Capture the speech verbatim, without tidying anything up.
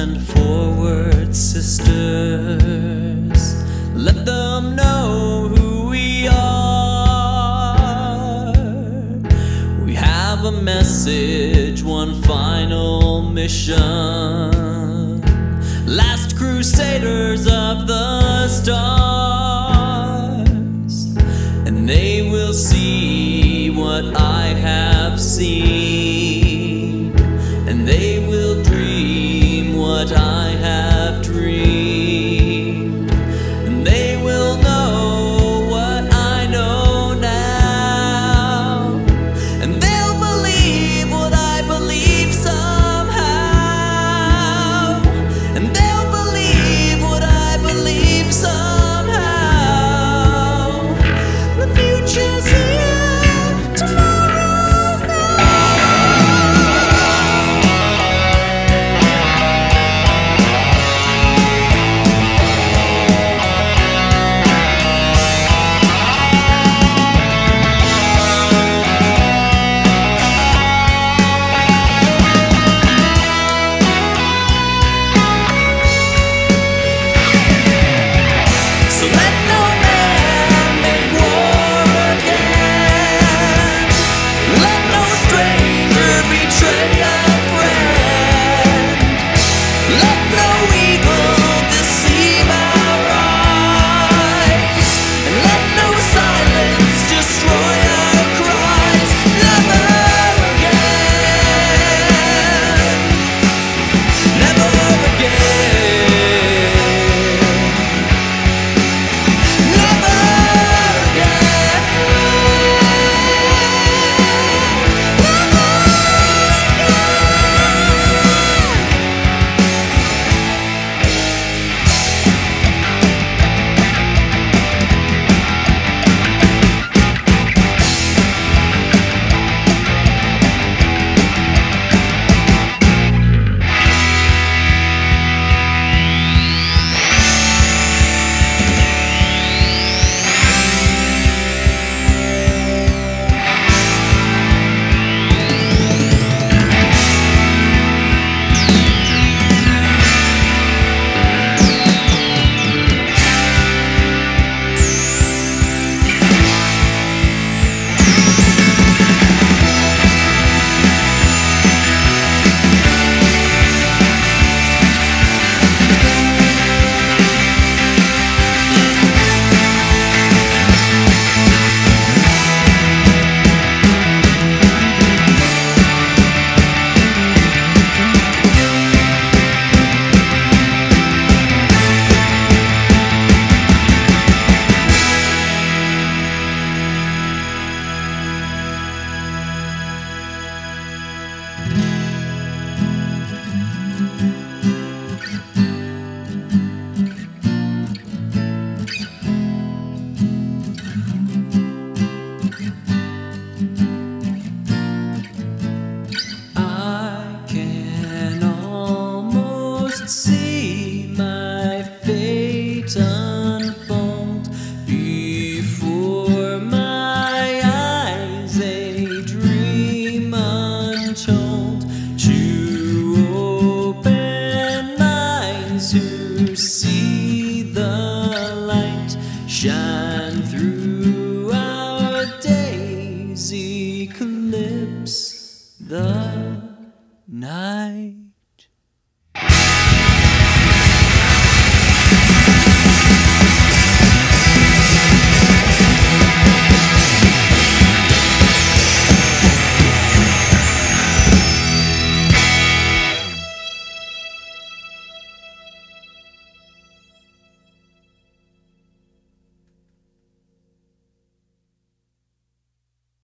Stand forward, sisters. Let them know who we are. We have a message, one final mission. Last crusaders of the stars, and they will see what I have seen, and they will dream what I have dreamed, and they will know what I know now, and they'll believe what I believe somehow, and they'll believe what I believe somehow. The future's here tomorrow. Shine through our days, eclipse the night.